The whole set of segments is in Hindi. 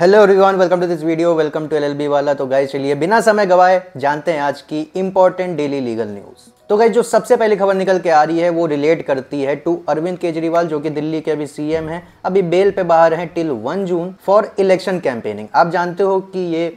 Hello everyone, welcome to this video, welcome to LLB वाला। तो गाइस चलिए बिना समय गवाए जानते हैं आज की इंपॉर्टेंट डेली लीगल न्यूज़। तो गाइस जो सबसे पहली खबर निकल के आ रही है वो रिलेट करती है टू अरविंद केजरीवाल, जो कि दिल्ली के अभी सीएम हैं, अभी बेल पे बाहर हैं till 1 June for election campaigning. आप जानते हो कि ये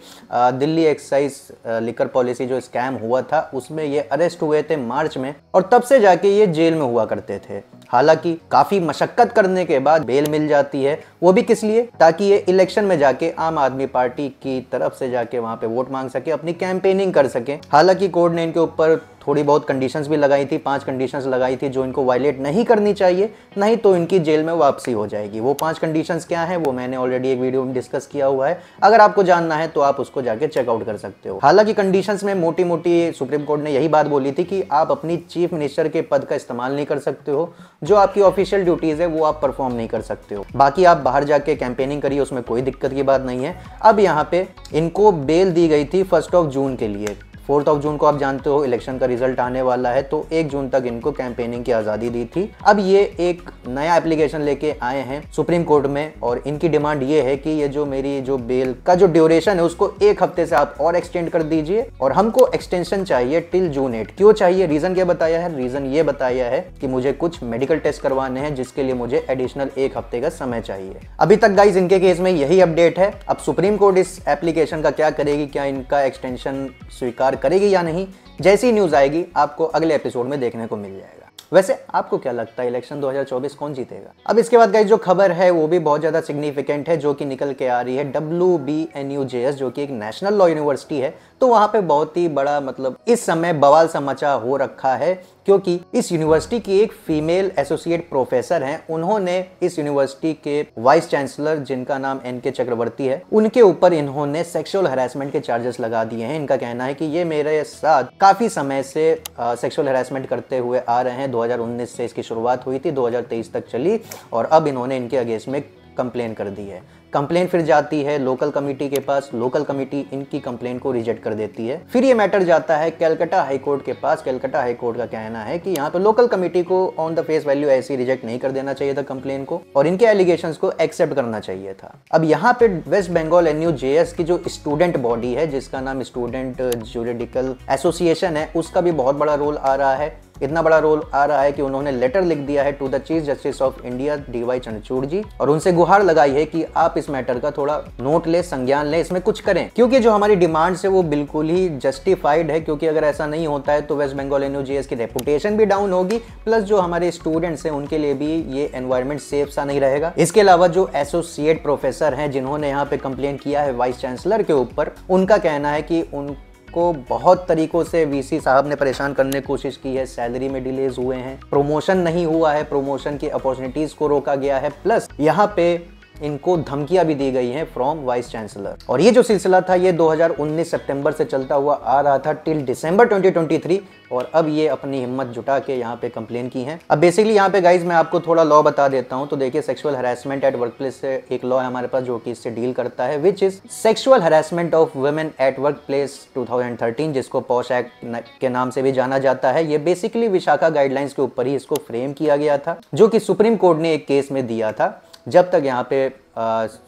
दिल्ली एक्साइज लिकर पॉलिसी जो स्कैम हुआ था उसमें ये अरेस्ट हुए थे मार्च में, और तब से जाके ये जेल में हुआ करते थे। हालांकि काफी मशक्कत करने के बाद बेल मिल जाती है, वो भी किस लिए, ताकि ये इलेक्शन में जाके आम आदमी पार्टी की तरफ से जाके वहां पे वोट मांग सके, अपनी कैंपेनिंग कर सके। हालांकि कोर्ट ने इनके ऊपर थोड़ी बहुत कंडीशंस भी लगाई थी, 5 कंडीशंस लगाई थी जो इनको वायलेट नहीं करनी चाहिए, नहीं तो इनकी जेल में वापसी हो जाएगी। वो 5 कंडीशंस क्या हैं वो मैंने ऑलरेडी एक वीडियो में डिस्कस किया हुआ है, अगर आपको जानना है तो आप उसको जाके चेकआउट कर सकते हो। हालांकि कंडीशंस में मोटी मोटी सुप्रीम कोर्ट ने यही बात बोली थी कि आप अपनी चीफ मिनिस्टर के पद का इस्तेमाल नहीं कर सकते हो, जो आपकी ऑफिशियल ड्यूटीज़ है वो आप परफॉर्म नहीं कर सकते हो, बाकी आप बाहर जाके कैंपेनिंग करिए, उसमें कोई दिक्कत की बात नहीं है। अब यहाँ पे इनको बेल दी गई थी 1 जून के लिए। 4 जून को आप जानते हो इलेक्शन का रिजल्ट आने वाला है, तो 1 जून तक इनको कैंपेनिंग की आज़ादी दी थी। अब ये एक नया एप्लीकेशन लेके आए हैं सुप्रीम कोर्ट में, और इनकी डिमांड ये है कि ये जो मेरी जो बेल का जो ड्यूरेशन है उसको 1 हफ्ते से आप और एक्सटेंड कर दीजिए, और हमको एक्सटेंशन चाहिए टिल जून 8। क्यों चाहिए, रीज़न क्या बताया है? रीज़न ये बताया है कि मुझे कुछ मेडिकल टेस्ट करवाने हैं, जिसके लिए मुझे एडिशनल 1 हफ्ते का समय चाहिए। अभी तक गाइज इनके केस में यही अपडेट है। अब सुप्रीम कोर्ट इस एप्लीकेशन का क्या करेगी, क्या इनका एक्सटेंशन स्वीकार करेगी या नहीं, जैसी न्यूज़ आएगी आपको अगले एपिसोड में देखने को मिल जाएगा। वैसे आपको क्या लगता है इलेक्शन 2024 कौन जीतेगा? अब इसके बाद गाइस जो खबर है वो भी बहुत ज़्यादा सिग्निफिकेंट है, जो कि निकल के आ रही है WBNUJS, जो कि एक नेशनल लॉ यूनिवर्सिटी है। तो वहाँ पे बहुत ही बड़ा, मतलब इस समय बवाल सा मचा हो रखा है, क्योंकि इस यूनिवर्सिटी की एक फीमेल एसोसिएट प्रोफेसर हैं। उन्होंने इस यूनिवर्सिटी के वाइस चांसलर, जिनका नाम एनके चक्रवर्ती है, उनके ऊपर इन्होंने सेक्सुअल हैरेसमेंट के चार्जेस लगा दिए हैं। इनका कहना है कि ये मेरे साथ काफ़ी समय से सेक्सुअल हैरेसमेंट करते हुए आ रहे हैं। 2019 से इसकी शुरुआत हुई थी, 2023 तक चली, और अब इन्होंने इनके अगेंस्ट में कंप्लेन कर दी है। कंप्लेन फिर जाती है लोकल कमेटी के पास, लोकल कमेटी इनकी कंप्लेन को रिजेक्ट कर देती है। फिर ये मैटर जाता है कलकत्ता हाई कोर्ट के पास। कलकत्ता हाई कोर्ट का कहना है कि यहाँ पे लोकल कमेटी को ऑन द फेस वैल्यू ऐसे रिजेक्ट नहीं कर देना चाहिए था कंप्लेन को, और इनके एलिगेशंस को एक्सेप्ट करना चाहिए था। अब यहाँ पे वेस्ट बंगाल NUJS की जो स्टूडेंट बॉडी है, जिसका नाम स्टूडेंट जुडेडिकल एसोसिएशन है, उसका भी बहुत बड़ा रोल आ रहा है। इतना बड़ा रोल आ रहा है कि उन्होंने लेटर लिख दिया है to the chief justice of India D Y Chand ji, और उनसे गुहार लगाई है कि आप इस मैटर का थोड़ा नोट ले, संज्ञान ले, इसमें कुछ करें, क्योंकि जो हमारी डिमांड्स है वो बिल्कुल ही जस्टिफाइड है। क्योंकि अगर ऐसा नहीं होता है तो वेस्ट बंगाल NUJS की रेपुटेशन भी डाउन होगी, प्लस जो हमारे स्टूडेंट्स हैं उनके लिए भी ये एनवायरमेंट सेफ सा नहीं रहेगा। इसके अलावा जो एसोसिएट प्रोफेसर हैं जिन्होंने यहाँ पे कंप्लेन किया है वाइस चांसलर के ऊपर, उनका कहना है कि उनको बहुत तरीकों से VC साहब ने परेशान करने की कोशिश की है। सैलरी में डिलेज हुए हैं, प्रोमोशन नहीं हुआ है, प्रोमोशन की अपॉर्चुनिटीज को रोका गया है, प्लस यहाँ पे इनको धमकियां भी दी गई हैं फ्रॉम वाइस चांसलर। और ये जो सिलसिला था ये 2019 सितंबर से चलता हुआ आ रहा था टिल दिसंबर 2023, और अब ये अपनी हिम्मत जुटा के यहाँ पे कंप्लेन की हैं। अब बेसिकली यहाँ पे गाइज मैं आपको थोड़ा लॉ बता देता हूँ। तो देखिए, sexual harassment at work place से एक लॉ है हमारे पास जो कि इससे डील करता है, which is sexual harassment of women at work place 2013, जिसको POSH एक्ट के नाम से भी जाना जाता है। ये बेसिकली विशाखा गाइडलाइंस के ऊपर ही इसको फ्रेम किया गया था, जो कि सुप्रीम कोर्ट ने एक केस में दिया था। जब तक यहाँ पे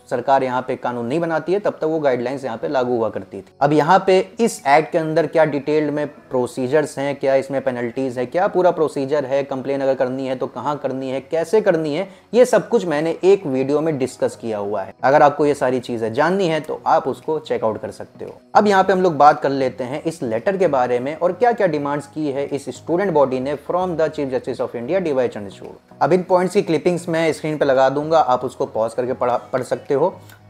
सरकार यहाँ पे कानून नहीं बनाती है तब तक वो गाइडलाइंस यहाँ पे लागू हुआ करती थी। अब यहाँ पे इस एक्ट के अंदर क्या डिटेल्ड में प्रोसीजर्स हैं, क्या इसमें पेनल्टीज़ है, क्या पूरा प्रोसीजर है, कंप्लेन अगर करनी है तो कहाँ करनी है, कैसे करनी है, ये सब कुछ मैंने एक वीडियो में डिस्कस किया हुआ है। अगर आपको ये सारी चीज़ें जाननी है तो आप उसको चेकआउट कर सकते हो। अब यहाँ पे हम लोग बात कर लेते हैं इस लेटर के बारे में, और क्या क्या डिमांड्स की है इस स्टूडेंट बॉडी ने from the chief justice of India D Y Chandrachud. अब इन पॉइंट्स की क्लिपिंग्स मैं स्क्रीन पर लगा दूंगा, आप उसको पॉज करके पढ़ सकते हो।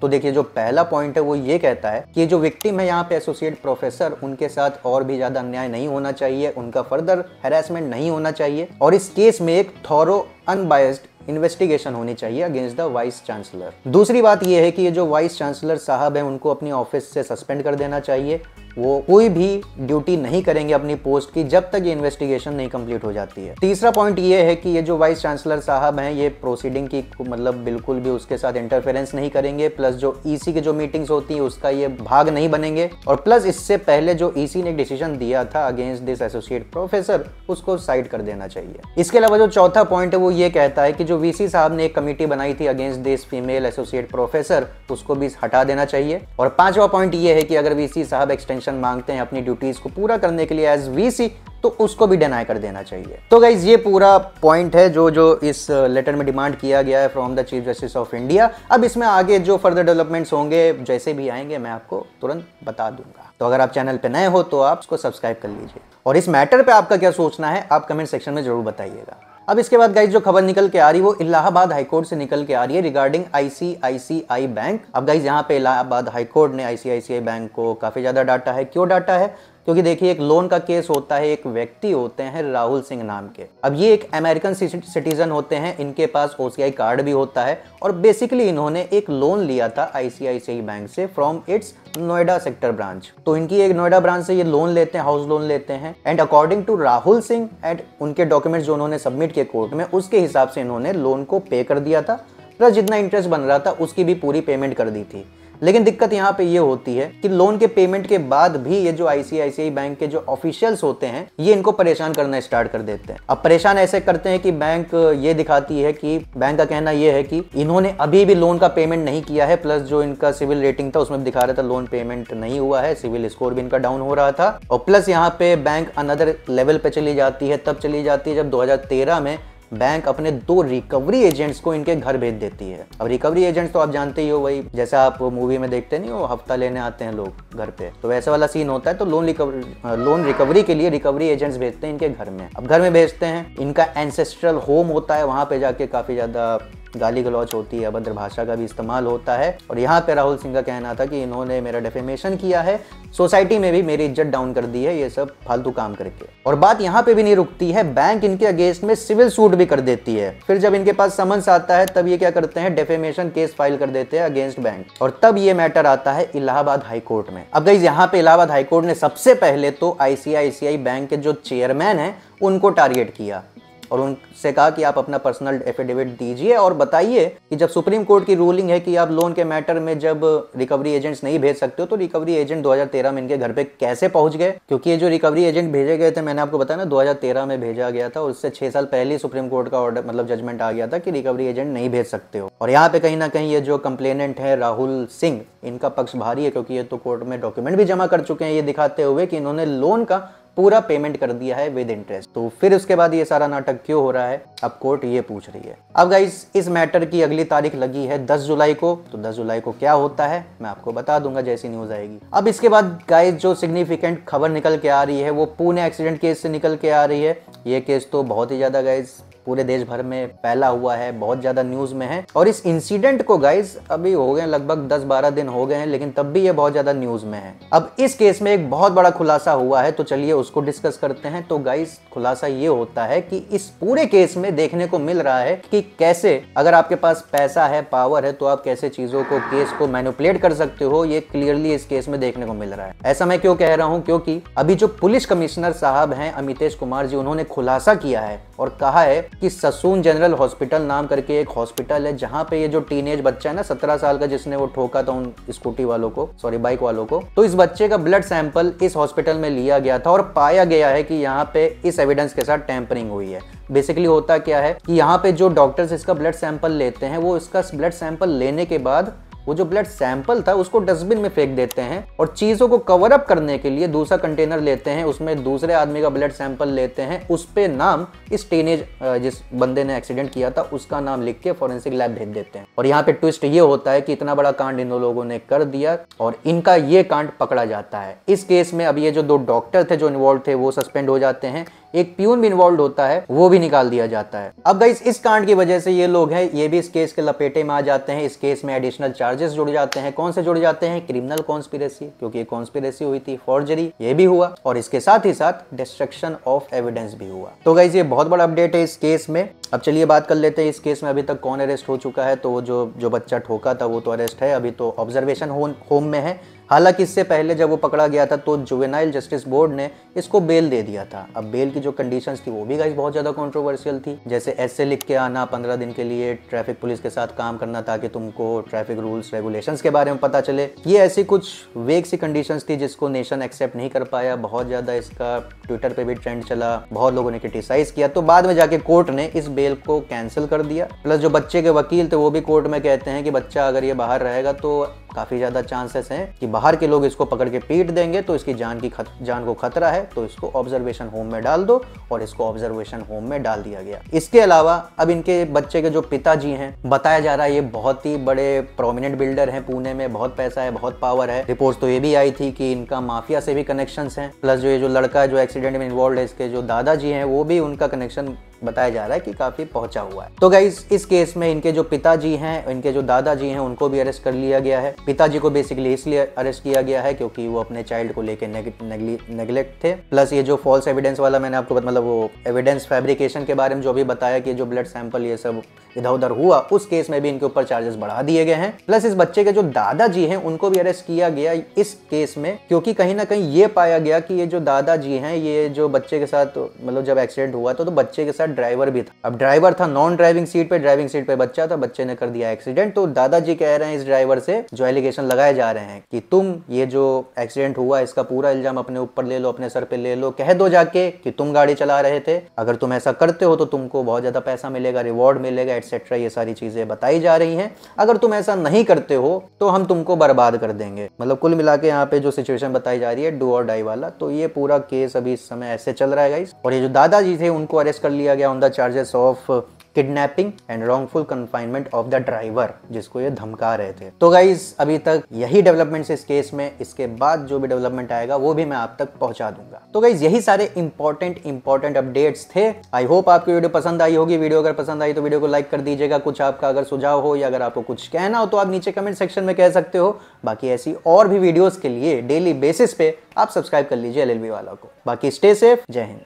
तो देखिए, जो पहला पॉइंट है वो ये कहता है कि जो विक्टिम है यहाँ पे एसोसिएट प्रोफेसर, उनके साथ और भी ज़्यादा अन्याय नहीं होना चाहिए, उनका फर्दर हैरेसमेंट नहीं होना चाहिए, और इस केस में एक थॉरो अनबायस्ड इन्वेस्टिगेशन होनी चाहिए अगेंस्ट द वाइस चांसलर। दूसरी बात यह है कि ये जो वाइस चांसलर साहब हैं उनको अपनी ऑफिस से सस्पेंड कर देना चाहिए, वो कोई भी ड्यूटी नहीं करेंगे अपनी पोस्ट की जब तक ये इन्वेस्टिगेशन नहीं कंप्लीट हो जाती है। तीसरा पॉइंट ये है कि ये जो वाइस चांसलर साहब हैं ये प्रोसीडिंग की मतलब बिल्कुल भी उसके साथ इंटरफेरेंस नहीं करेंगे, प्लस जो ईसी की जो मीटिंग्स होती है उसका ये भाग नहीं बनेंगे, और प्लस इससे पहले जो ईसी ने एक डिसीजन दिया था अगेंस्ट दिस एसोसिएट प्रोफेसर उसको साइड कर देना चाहिए। इसके अलावा जो चौथा पॉइंट है वो ये कहता है कि जो वीसी साहब ने एक कमेटी बनाई थी against this female associate professor उसको भी हटा देना चाहिए, और पांचवा पॉइंट ये है कि अगर वीसी साहब एक्सटेंशन मांगते हैं अपनी ड्यूटीज को पूरा करने के लिए एज वीसी तो उसको भी डिनाई कर देना चाहिए। तो गाइज ये पूरा पॉइंट है जो इस लेटर में डिमांड किया गया है from the chief justice of India. अब इसमें आगे जो फर्दर डेवलपमेंट्स होंगे जैसे भी आएंगे मैं आपको तुरंत बता दूंगा। तो अगर आप चैनल पे नए हो तो आप इसको सब्सक्राइब कर लीजिए, और इस मैटर पे आपका क्या सोचना है आप कमेंट सेक्शन में जरूर बताइएगा। अब इसके बाद गाइज जो खबर निकल के आ रही है वो इलाहाबाद हाईकोर्ट से निकल के आ रही है रिगार्डिंग आईसीआईसीआई बैंक। अब गाइज यहाँ पे इलाहाबाद हाईकोर्ट ने आईसीआईसीआई बैंक को काफी ज्यादा डांटा है। क्यों डांटा है? क्योंकि देखिए एक लोन का केस होता है, एक व्यक्ति होते हैं राहुल सिंह नाम के। अब ये एक अमेरिकन सिटीजन होते हैं, इनके पास ओसीआई कार्ड भी होता है, और बेसिकली इन्होंने एक लोन लिया था आईसीआईसीआई बैंक से from its Noida sector branch. तो इनकी एक नोएडा ब्रांच से ये लोन लेते हैं, हाउस लोन लेते हैं, and according to Rahul Singh and उनके डॉक्यूमेंट्स जो उन्होंने सबमिट किए कोर्ट में उसके हिसाब से इन्होंने लोन को पे कर दिया था, प्लस जितना इंटरेस्ट बन रहा था उसकी भी पूरी पेमेंट कर दी थी। लेकिन दिक्कत यहाँ पे ये होती है कि लोन के पेमेंट के बाद भी ये जो आईसीआईसीआई बैंक के जो ऑफिशियल्स होते हैं ये इनको परेशान करना स्टार्ट कर देते हैं। अब परेशान ऐसे करते हैं कि बैंक ये दिखाती है कि बैंक का कहना ये है कि इन्होंने अभी भी लोन का पेमेंट नहीं किया है, प्लस जो इनका सिविल रेटिंग था उसमें दिखा रहा था लोन पेमेंट नहीं हुआ है, सिविल स्कोर भी इनका डाउन हो रहा था। और प्लस यहाँ पे बैंक अनदर लेवल पे चली जाती है, तब चली जाती है जब 2013 में बैंक अपने 2 रिकवरी एजेंट्स को इनके घर भेज देती है। अब रिकवरी एजेंट्स तो आप जानते ही हो, वही जैसा आप मूवी में देखते नहीं हो हफ्ता लेने आते हैं लोग घर पे, तो वैसा वाला सीन होता है। तो लोन रिकवरी के लिए रिकवरी एजेंट्स भेजते हैं इनके घर में। अब घर में भेजते हैं, इनका एंसेस्ट्रल होम होता है, वहां पे जाके काफी ज्यादा गाली गलौच होती है, अभद्र भाषा का भी इस्तेमाल होता है। और यहाँ पे राहुल सिंह का कहना था कि इन्होंने मेरा डिफेमेशन किया है, सोसाइटी में भी मेरी इज्जत डाउन कर दी है, ये सब फालतू काम करके। और बात यहाँ पे भी नहीं रुकती है, बैंक इनके अगेंस्ट में सिविल सूट भी कर देती है। फिर जब इनके पास समन्स आता है तब ये क्या करते हैं, डिफेमेशन केस फाइल कर देते हैं अगेंस्ट बैंक, और तब ये मैटर आता है इलाहाबाद हाईकोर्ट में। अब गाइस यहाँ पे इलाहाबाद हाईकोर्ट ने सबसे पहले तो आईसीआईसीआई बैंक के जो चेयरमैन है उनको टारगेट किया और उनसे कहा कि आप अपना पर्सनल एफिडेविट दीजिए और बताइए कि जब सुप्रीम कोर्ट की रूलिंग है कि आप लोन के मैटर में जब रिकवरी एजेंट्स नहीं भेज सकते हो तो रिकवरी एजेंट 2013 में इनके घर पे कैसे पहुंच गए। क्योंकि ये जो रिकवरी एजेंट भेजे गए थे, मैंने आपको बताया ना 2013 में भेजा गया था, उससे 6 साल पहले सुप्रीम कोर्ट का ऑर्डर मतलब जजमेंट आ गया था कि रिकवरी एजेंट नहीं भेज सकते हो। और यहाँ पे कहीं ना कहीं ये जो कंप्लेनेंट है राहुल सिंह, इनका पक्ष भारी है, क्योंकि ये तो कोर्ट में डॉक्यूमेंट भी जमा कर चुके हैं ये दिखाते हुए कि इन्होंने लोन का पूरा पेमेंट कर दिया है विद इंटरेस्ट। तो फिर उसके बाद ये सारा नाटक क्यों हो रहा है, अब कोर्ट ये पूछ रही है। अब गाइस इस मैटर की अगली तारीख लगी है 10 जुलाई को। तो 10 जुलाई को क्या होता है मैं आपको बता दूंगा जैसी न्यूज आएगी। अब इसके बाद गाइस जो सिग्निफिकेंट खबर निकल के आ रही है वो पुणे एक्सीडेंट केस से निकल के आ रही है। ये केस तो बहुत ही ज्यादा गाइस पूरे देश भर में फैला हुआ है, बहुत ज्यादा न्यूज में है, और इस इंसिडेंट को गाइज अभी हो गए लगभग 10-12 दिन हो गए हैं, लेकिन तब भी ये बहुत ज्यादा न्यूज में है। अब इस केस में एक बहुत बड़ा खुलासा हुआ है तो चलिए उसको डिस्कस करते हैं। तो गाइज खुलासा ये होता है कि इस पूरे केस में देखने को मिल रहा है कि कैसे अगर आपके पास पैसा है, पावर है, तो आप कैसे चीजों को, केस को मैनिपुलेट कर सकते हो। ये क्लियरली इस केस में देखने को मिल रहा है। ऐसा मैं क्यों कह रहा हूँ, क्योंकि अभी जो पुलिस कमिश्नर साहब हैं अमितेश कुमार जी, उन्होंने खुलासा किया है और कहा है कि ससून जनरल हॉस्पिटल नाम करके एक हॉस्पिटल है जहां पे ये जो टीनेज बच्चा है ना 17 साल का जिसने वो ठोका था उन स्कूटी वालों को, सॉरी बाइक वालों को, तो इस बच्चे का ब्लड सैंपल इस हॉस्पिटल में लिया गया था और पाया गया है कि यहाँ पे इस एविडेंस के साथ टैंपरिंग हुई है। बेसिकली होता क्या है कि यहाँ पे जो डॉक्टर्स इसका ब्लड सैंपल लेते हैं वो इसका ब्लड सैंपल लेने के बाद वो जो ब्लड सैंपल था उसको डस्टबिन में फेंक देते हैं और चीजों को कवर अप करने के लिए दूसरा कंटेनर लेते हैं, उसमें दूसरे आदमी का ब्लड सैंपल लेते हैं, उस पे नाम इस टीनेज जिस बंदे ने एक्सीडेंट किया था उसका नाम लिख के फॉरेंसिक लैब भेज देते हैं। और यहाँ पे ट्विस्ट ये होता है कि इतना बड़ा कांड इन लोगों ने कर दिया और इनका ये कांड पकड़ा जाता है। इस केस में अब ये जो 2 डॉक्टर थे जो इन्वॉल्व थे वो सस्पेंड हो जाते हैं, एक प्यून भी इन्वॉल्व होता है वो भी निकाल दिया जाता है। अब गाइस इस कांड की वजह से ये लोग हैं ये भी इस केस के लपेटे में आ जाते हैं। इस केस में एडिशनल चार्जेस जुड़ जाते हैं। कौन से जुड़ जाते हैं, क्रिमिनल कॉन्स्पिरेसी, क्योंकि ये कॉन्स्पिरेसी हुई थी, फॉर्जरी ये भी हुआ और इसके साथ ही साथ डिस्ट्रक्शन ऑफ एविडेंस भी हुआ। तो गाइस ये बहुत बड़ा अपडेट है इस केस में। अब चलिए बात कर लेते हैं इस केस में अभी तक कौन अरेस्ट हो चुका है। तो जो बच्चा ठोका था वो तो अरेस्ट है, अभी तो ऑब्जर्वेशन होम में है। हालांकि इससे पहले जब वो पकड़ा गया था तो जुवेनाइल जस्टिस बोर्ड ने इसको बेल दे दिया था। अब बेल की जो कंडीशंस थी वो भी गाइस बहुत ज़्यादा कंट्रोवर्शियल थी, जैसे ऐसे लिख के आना 15 दिन के लिए, ट्रैफिक पुलिस के साथ काम करना ताकि तुमको ट्रैफिक रूल्स रेगुलेशंस के बारे में पता चले। ये ऐसी कुछ वेग सी कंडीशंस थी जिसको नेशन एक्सेप्ट नहीं कर पाया। बहुत ज़्यादा इसका ट्विटर पर भी ट्रेंड चला, बहुत लोगों ने क्रिटिसाइज़ किया। तो बाद में जाके कोर्ट ने इस बेल को कैंसिल कर दिया। प्लस जो बच्चे के वकील थे वो भी कोर्ट में कहते हैं कि बच्चा अगर ये बाहर रहेगा तो काफ़ी ज़्यादा चांसेस हैं कि बाहर के लोग इसको पकड़ के पीट देंगे, तो इसकी जान को खतरा है, तो इसको ऑब्जर्वेशन होम में डाल दो। और इसको ऑब्जर्वेशन होम में डाल दिया गया। इसके अलावा अब इनके बच्चे के जो पिताजी हैं, बताया जा रहा है ये बहुत ही बड़े प्रोमिनेंट बिल्डर हैं, पुणे में बहुत पैसा है, बहुत पावर है। रिपोर्ट तो ये भी आई थी कि इनका माफिया से भी कनेक्शन है। प्लस जो ये जो लड़का जो एक्सीडेंट में इन्वॉल्व है, इसके जो दादाजी हैं वो भी, उनका कनेक्शन बताया जा रहा है कि काफी पहुंचा हुआ है। तो गाइस इस केस में इनके जो पिताजी हैं, इनके जो दादाजी हैं, उनको भी अरेस्ट कर लिया गया है। पिताजी को बेसिकली इसलिए अरेस्ट किया गया है क्योंकि वो अपने चाइल्ड को लेके नेगलेक्ट थे। प्लस ये जो फॉल्स एविडेंस वाला मैंने आपको मतलब वो एविडेंस फैब्रिकेशन के बारे में जो भी बताया कि जो ब्लड सैंपल ये सब इधर उधर हुआ, उस केस में भी इनके ऊपर चार्जेस बढ़ा दिए गए हैं। प्लस इस बच्चे के जो दादाजी हैं उनको भी अरेस्ट किया गया इस केस में, क्योंकि कहीं ना कहीं ये पाया गया कि ये जो दादाजी हैं, ये जो बच्चे के साथ मतलब जब एक्सीडेंट हुआ तो बच्चे के साथ ड्राइवर भी था। अब ड्राइवर था नॉन ड्राइविंग सीट पे, ड्राइविंग सीट पे बच्चा था, बच्चे ने कर दिया एक्सीडेंट। तो दादाजी कह रहे हैं इस ड्राइवर से, जो एलिगेशन लगाए जा रहे हैं कि तुम ये जो एक्सीडेंट हुआ इसका पूरा इल्जाम अपने ऊपर ले लो, अपने सर पे ले लो, कह दो जाके कि तुम गाड़ी चला रहे थे, अगर तुम ऐसा करते हो तो तुमको बहुत ज्यादा पैसा मिलेगा, रिवॉर्ड मिलेगा, एटसेट्रा, ये सारी चीजें बताई जा रही है। अगर तुम ऐसा नहीं करते हो तो हम तुमको बर्बाद कर देंगे। मतलब कुल मिला के यहाँ पे जो सिचुएशन बताई जा रही है डू और डाई वाला, तो ये पूरा केस अभी इस समय ऐसे चल रहा है गाइस। और ये जो दादाजी थे उनको अरेस्ट कर लिया गया on the charges of kidnapping and wrongful confinement of the driver, जिसको ये धमका रहे थे। तो गाइस अभी तक यही डेवलपमेंट्स इस केस में, इसके बाद जो भी डेवलपमेंट आएगा वो भी मैं आप तक पहुंचा दूंगा। तो गाइस यही सारे इंपॉर्टेंट अपडेट्स थे। आई होप आपको वीडियो पसंद आई होगी। वीडियो अगर पसंद आई तो वीडियो को लाइक कर दीजिएगा। कुछ आपका अगर सुझाव हो या अगर आपको कुछ कहना हो तो आप नीचे कमेंट सेक्शन में कह सकते हो। बाकी ऐसी और भी वीडियोज के लिए डेली बेसिस पे आप सब्सक्राइब कर लीजिए LLB वाला को। बाकी स्टे सेफ, जय हिंद।